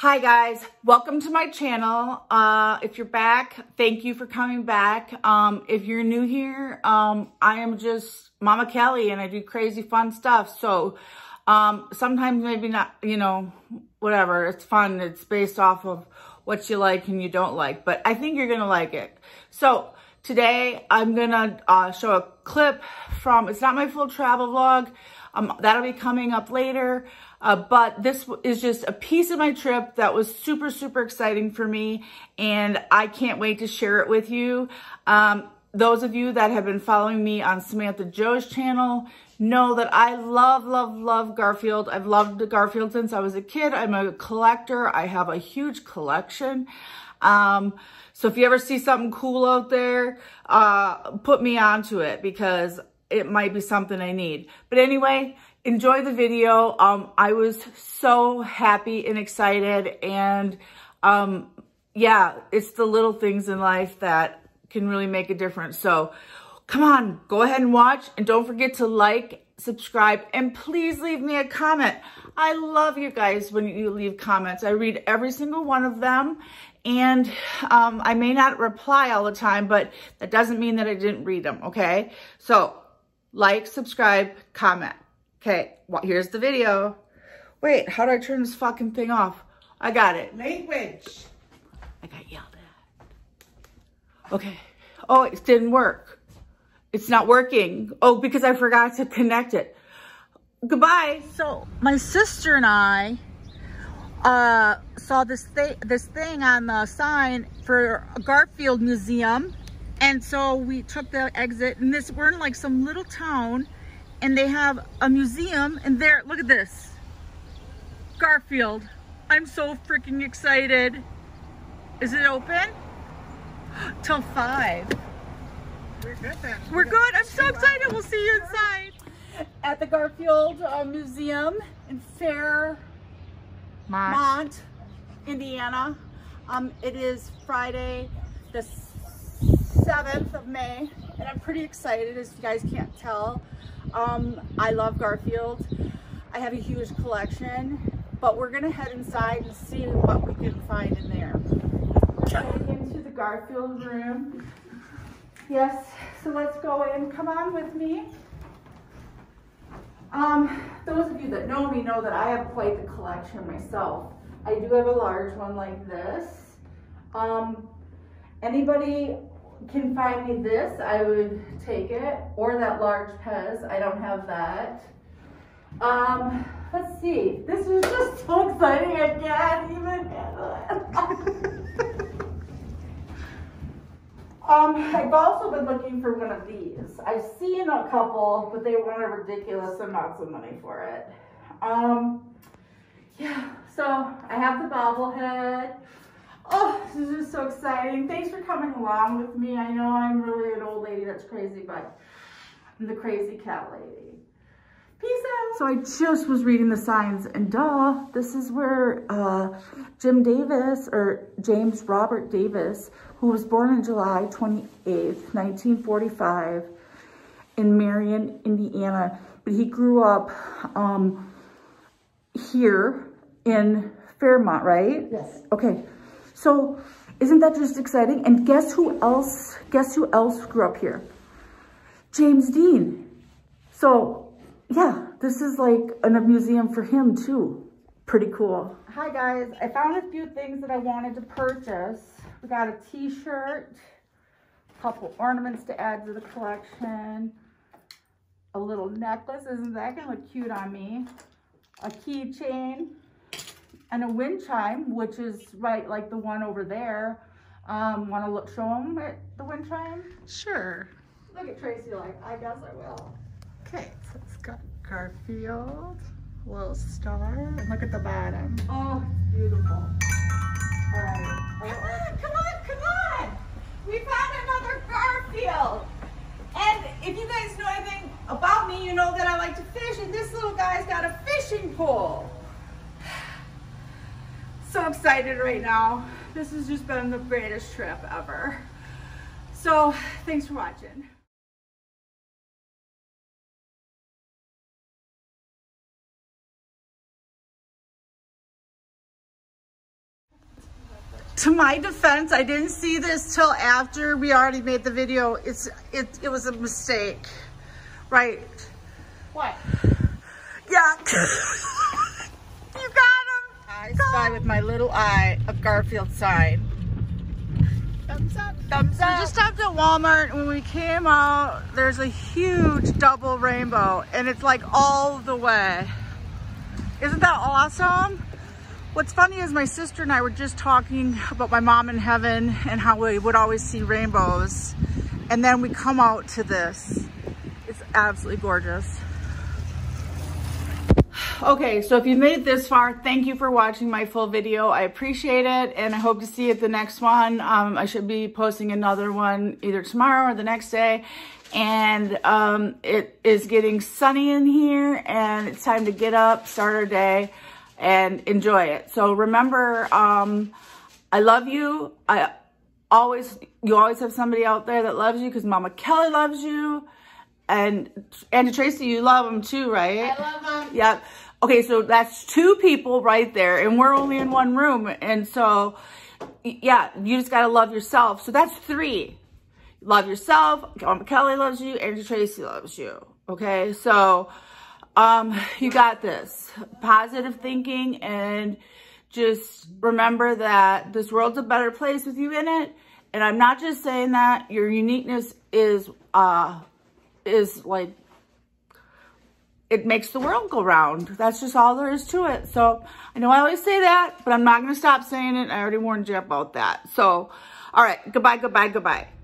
Hi guys, welcome to my channel. If you're back, thank you for coming back. If you're new here, I am just Mama Kelly and I do crazy fun stuff. So sometimes maybe not, you know, whatever, it's fun. It's based off of what you like and you don't like, but I think you're gonna like it. So today I'm gonna show a clip from, it's not my full travel vlog. That'll be coming up later, but this is just a piece of my trip that was super, super exciting for me, and I can't wait to share it with you. Those of you that have been following me on Samantha Jo's channel know that I love, love, love Garfield. I've loved Garfield since I was a kid. I'm a collector. I have a huge collection. So if you ever see something cool out there, put me onto it because it might be something I need. But anyway, enjoy the video. I was so happy and excited. And yeah, it's the little things in life that can really make a difference. So come on, go ahead and watch. And don't forget to like, subscribe, and please leave me a comment. I love you guys when you leave comments. I read every single one of them. And I may not reply all the time, but that doesn't mean that I didn't read them, okay? So, like, subscribe, comment. Okay, well, here's the video. Wait, how do I turn this fucking thing off? I got it. Language. I got yelled at. Okay. Oh, it didn't work. It's not working. Oh, because I forgot to connect it. Goodbye. So my sister and I saw this thing on the sign for a Garfield Museum. And so we took the exit, and this, we're in like some little town, and they have a museum, and there, look at this. Garfield. I'm so freaking excited. Is it open? Till 5. We're good then. We're good. I'm so excited. We'll see you inside. At the Garfield Museum in Fairmont, Indiana. It is Friday the 7th of May, and I'm pretty excited, as you guys can't tell. I love Garfield. I have a huge collection, but we're gonna head inside and see what we can find in there. Going into the Garfield room. Yes, so let's go in. Come on with me. Those of you that know me know that I have quite the collection myself. I do have a large one like this. Anybody can find me this, I would take it, or that large Pez. I don't have that. Let's see, this is just so exciting, I can't even handle it. I've also been looking for one of these. I've seen a couple, but they want a ridiculous amount of money for it. Yeah, so I have the bobblehead. Oh, this is just so exciting. Thanks for coming along with me. I know I'm really an old lady that's crazy, but I'm the crazy cat lady. Peace out. So I just was reading the signs, and duh, this is where James Robert Davis, who was born on July 28th, 1945 in Marion, Indiana, but he grew up here in Fairmont, right? Yes. Okay. So isn't that just exciting? And guess who else grew up here? James Dean. So yeah, this is like a museum for him too. Pretty cool. Hi guys, I found a few things that I wanted to purchase. We got a t-shirt, a couple ornaments to add to the collection, a little necklace, isn't that gonna look cute on me? A keychain. And a wind chime, which is right like the one over there. Want to show them the wind chime? Sure. Look at Tracy like, I guess I will. Okay, so it's got Garfield, a little star, and look at the bottom. Oh, it's beautiful. All right. Come on, come on, come on! We found another Garfield! And if you guys know anything about me, you know that I like to fish, and this little guy's got a fishing pole. So excited right now. This has just been the greatest trip ever. So thanks for watching. To my defense, I didn't see this till after we already made the video. It was a mistake, right? What? Yeah. You got him. I spy with my little eye a Garfield sign. Thumbs up, thumbs up. We just stopped at Walmart. When we came out, there's a huge double rainbow, and it's like all the way. Isn't that awesome? What's funny is my sister and I were just talking about my mom in heaven and how we would always see rainbows. And then we come out to this. It's absolutely gorgeous. Okay, so if you made it this far, thank you for watching my full video. I appreciate it, and I hope to see you at the next one. I should be posting another one either tomorrow or the next day. And it is getting sunny in here, and it's time to get up, start our day, and enjoy it. So remember, I love you. You always have somebody out there that loves you, because Mama Kelly loves you. And Tracy, you love them too, right? I love them. Yeah. Okay, so that's two people right there, and we're only in one room. And so, yeah, you just got to love yourself. So that's three. Love yourself. Mama Kelly loves you. Andrew Tracy loves you. Okay, so you got this. Positive thinking, and just remember that this world's a better place with you in it. And I'm not just saying that. Your uniqueness is like, it makes the world go round. That's just all there is to it. So I know I always say that, but I'm not going to stop saying it. I already warned you about that. So, all right. Goodbye, goodbye, goodbye.